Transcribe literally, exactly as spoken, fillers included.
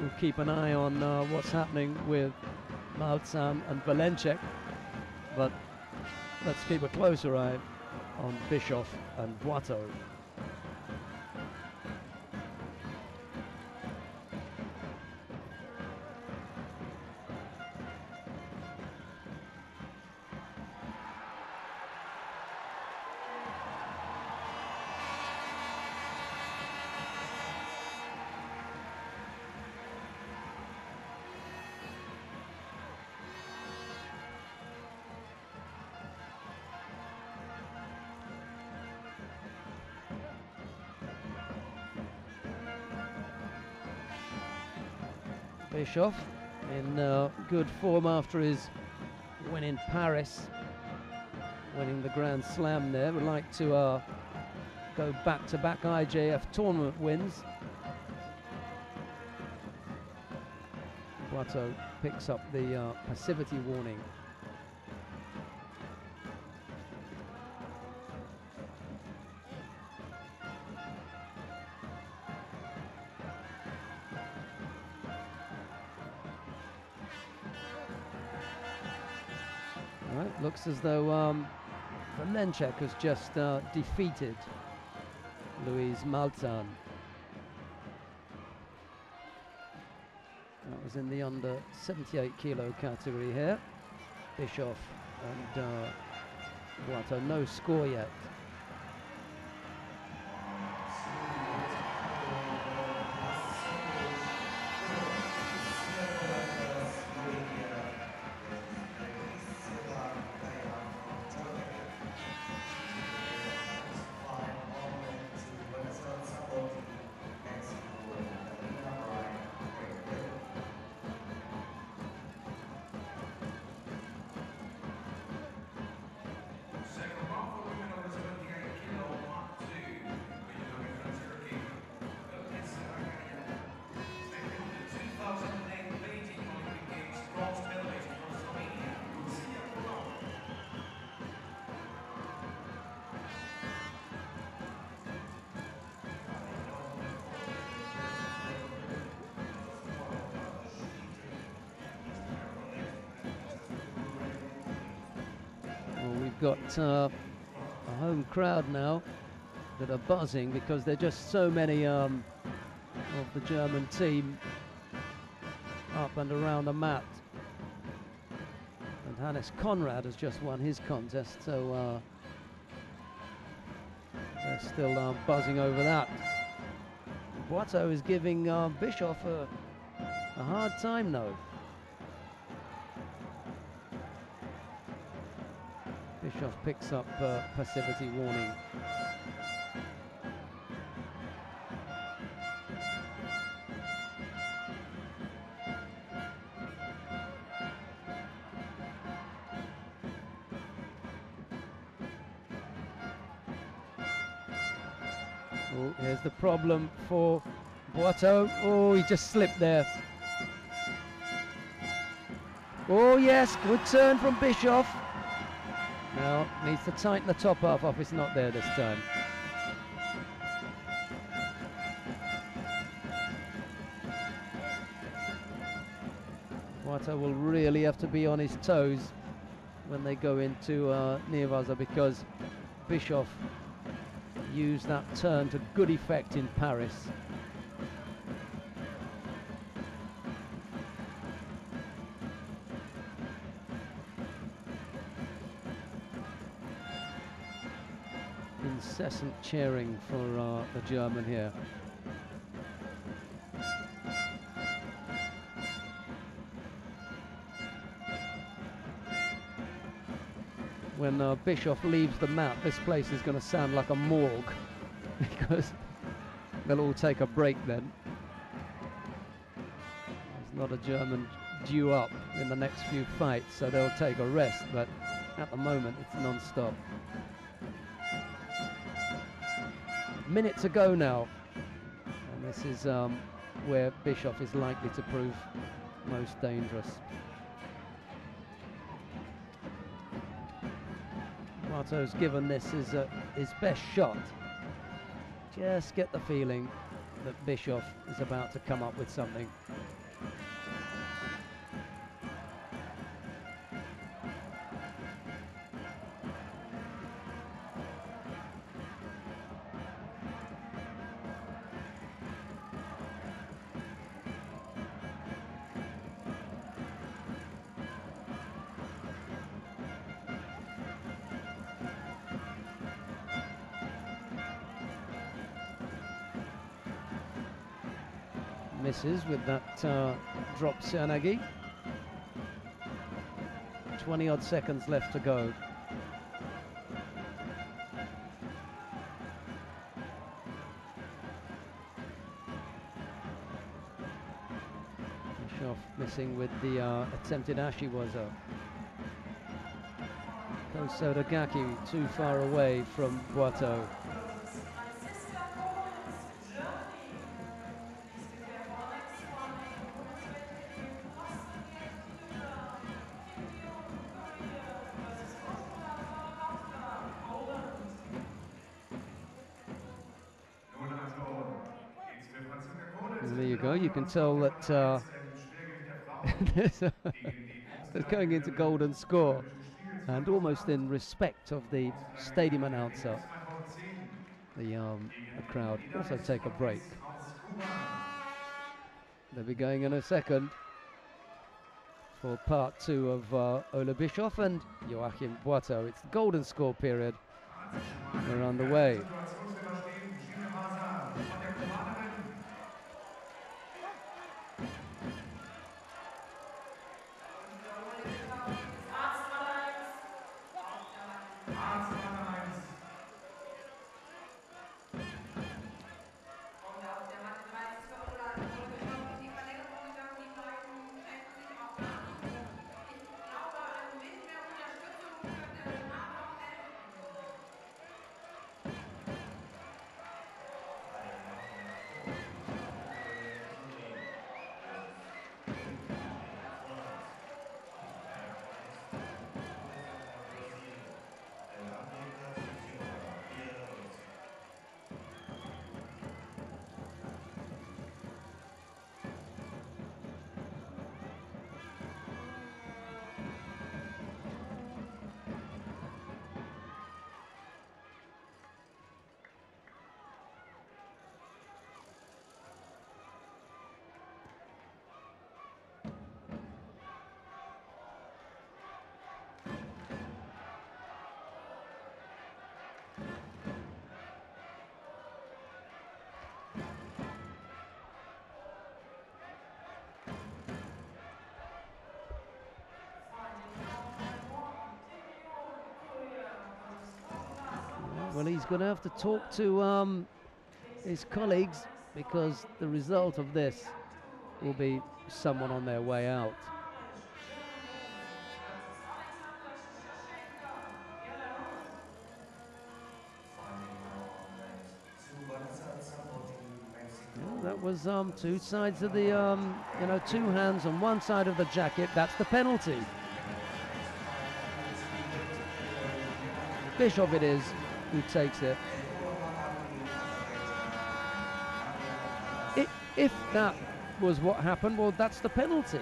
We'll keep an eye on uh, what's happening with Maltzan and Valencik, but let's keep a closer eye on Bischof and Wato. Bischof in uh, good form after his win in Paris, winning the Grand Slam there. Would like to uh, go back-to-back I J F tournament wins. Wato picks up the uh, passivity warning. Looks as though um, Venchek has just uh, defeated Luis Maltzan. That was in the under seventy-eight kilo category here. Bischof and uh, Wato, no score yet. Got uh, a home crowd now that are buzzing because there are just so many um, of the German team up and around the mat. And Hannes Conrad has just won his contest, so uh, they're still uh, buzzing over that. Bottieau is giving uh, Bischof a, a hard time though. Bischof picks up uh, passivity warning. Oh, here's the problem for Bottieau. Oh, he just slipped there. Oh yes, good turn from Bischof. Now, needs to tighten the top half up. It's not there this time. Wato will really have to be on his toes when they go into uh, Newaza, because Bischof used that turn to good effect in Paris. Incessant cheering for uh, the German here. When uh, Bischof leaves the mat, this place is going to sound like a morgue because they'll all take a break then. There's not a German due up in the next few fights, so they'll take a rest, but at the moment it's non-stop. Minute to go now, and this is um, where Bischof is likely to prove most dangerous. Wato's given this his, uh, his best shot. Just get the feeling that Bischof is about to come up with something. Misses with that uh, drop Sianagi. twenty odd seconds left to go. Mishoff missing with the uh, attempted Ashiwaza. Kosodogaki too far away from Wato. You can tell that uh, there's a going into golden score, and almost in respect of the stadium announcer, the, um, the crowd also take a break. They'll be going in a second for part two of uh, Ole Bischof and Joachim Bottieau. It's the golden score period. We're underway. Well, he's going to have to talk to um, his colleagues, because the result of this will be someone on their way out. Well, that was um, two sides of the, um, you know, two hands on one side of the jacket. That's the penalty. Bischof it is who takes it. If, if that was what happened, well, that's the penalty.